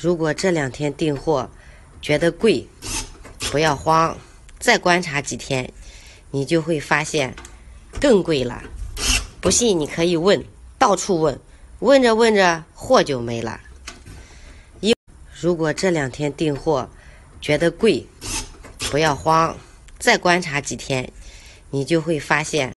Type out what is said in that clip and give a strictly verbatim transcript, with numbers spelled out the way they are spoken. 如果这两天订货觉得贵，不要慌，再观察几天，你就会发现更贵了。不信你可以问，到处问，问着问着货就没了。一，如果这两天订货觉得贵，不要慌，再观察几天，你就会发现。